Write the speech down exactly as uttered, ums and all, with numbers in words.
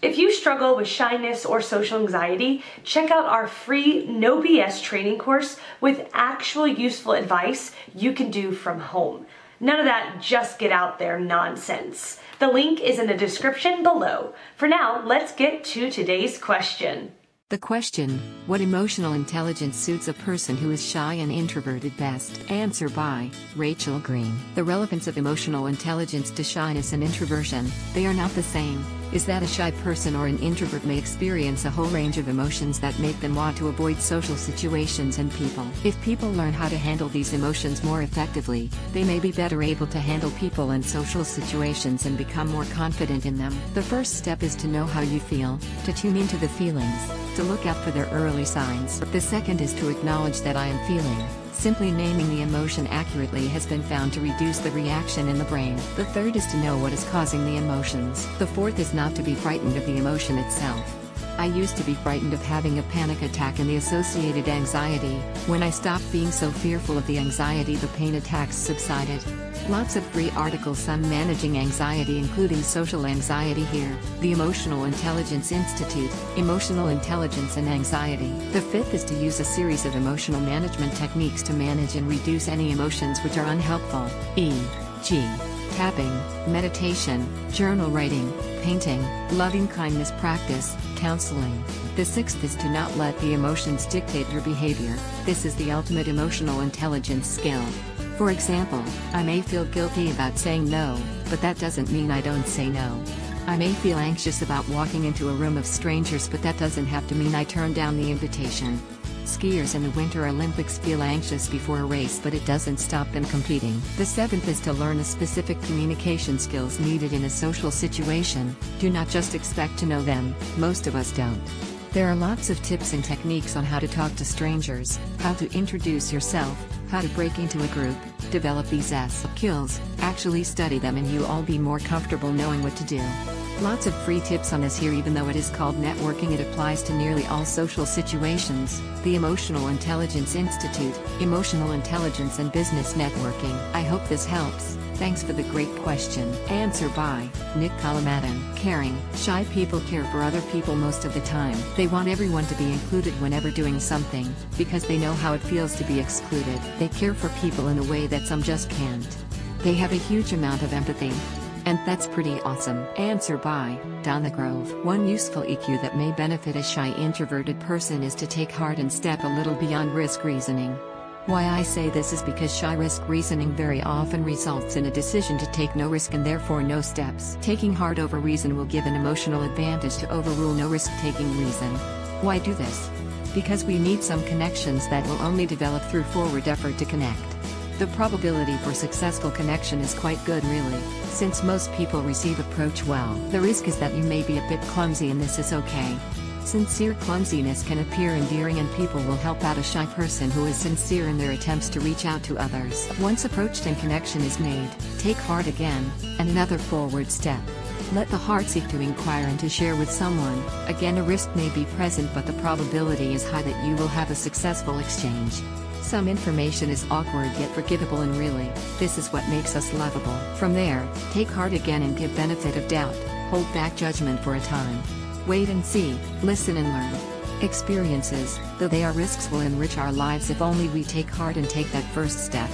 If you struggle with shyness or social anxiety, check out our free No B S training course with actual useful advice you can do from home. None of that just get out there nonsense. The link is in the description below. For now, let's get to today's question. The question, what emotional intelligence suits a person who is shy and introverted best? Answer by Rachel Green. The relevance of emotional intelligence to shyness and introversion, they are not the same. Is that a shy person or an introvert may experience a whole range of emotions that make them want to avoid social situations and people. If people learn how to handle these emotions more effectively, they may be better able to handle people and social situations and become more confident in them. The first step is to know how you feel, to tune into the feelings, to look out for their early signs. The second is to acknowledge that I am feeling. Simply naming the emotion accurately has been found to reduce the reaction in the brain. The third is to know what is causing the emotions. The fourth is not to be frightened of the emotion itself. I used to be frightened of having a panic attack and the associated anxiety. When I stopped being so fearful of the anxiety, the pain attacks subsided. Lots of free articles on managing anxiety, including social anxiety here, the Emotional Intelligence Institute, Emotional Intelligence and Anxiety. The fifth is to use a series of emotional management techniques to manage and reduce any emotions which are unhelpful, for example, tapping, meditation, journal writing, painting, loving-kindness practice, counseling. The sixth is to not let the emotions dictate your behavior. This is the ultimate emotional intelligence skill. For example, I may feel guilty about saying no, but that doesn't mean I don't say no. I may feel anxious about walking into a room of strangers, but that doesn't have to mean I turn down the invitation. Skiers in the Winter Olympics feel anxious before a race, but it doesn't stop them competing. The seventh is to learn the specific communication skills needed in a social situation. Do not just expect to know them, most of us don't. There are lots of tips and techniques on how to talk to strangers, how to introduce yourself, how to break into a group. Develop these skills, actually study them, and you all be more comfortable knowing what to do. Lots of free tips on this here. Even though it is called networking, it applies to nearly all social situations. The Emotional Intelligence Institute, Emotional Intelligence and Business Networking. I hope this helps. Thanks for the great question. Answer by Nick Kalamatan. Caring. Shy people care for other people most of the time. They want everyone to be included whenever doing something, because they know how it feels to be excluded. They care for people in a way that some just can't. They have a huge amount of empathy. And that's pretty awesome. Answer by Donna Grove. One useful E Q that may benefit a shy introverted person is to take heart and step a little beyond risk reasoning. Why I say this is because shy risk reasoning very often results in a decision to take no risk and therefore no steps. Taking heart over reason will give an emotional advantage to overrule no risk-taking reason. Why do this? Because we need some connections that will only develop through forward effort to connect. The probability for successful connection is quite good really, since most people receive approach well. The risk is that you may be a bit clumsy, and this is okay. Sincere clumsiness can appear endearing, and people will help out a shy person who is sincere in their attempts to reach out to others. Once approached and connection is made, take heart again, and another forward step. Let the heart seek to inquire and to share with someone. Again, a risk may be present, but the probability is high that you will have a successful exchange. Some information is awkward yet forgivable, and really, this is what makes us lovable. From there, take heart again and give benefit of doubt, hold back judgment for a time. Wait and see, listen and learn. Experiences, though they are risks, will enrich our lives if only we take heart and take that first step.